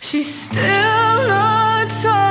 She's still not talking.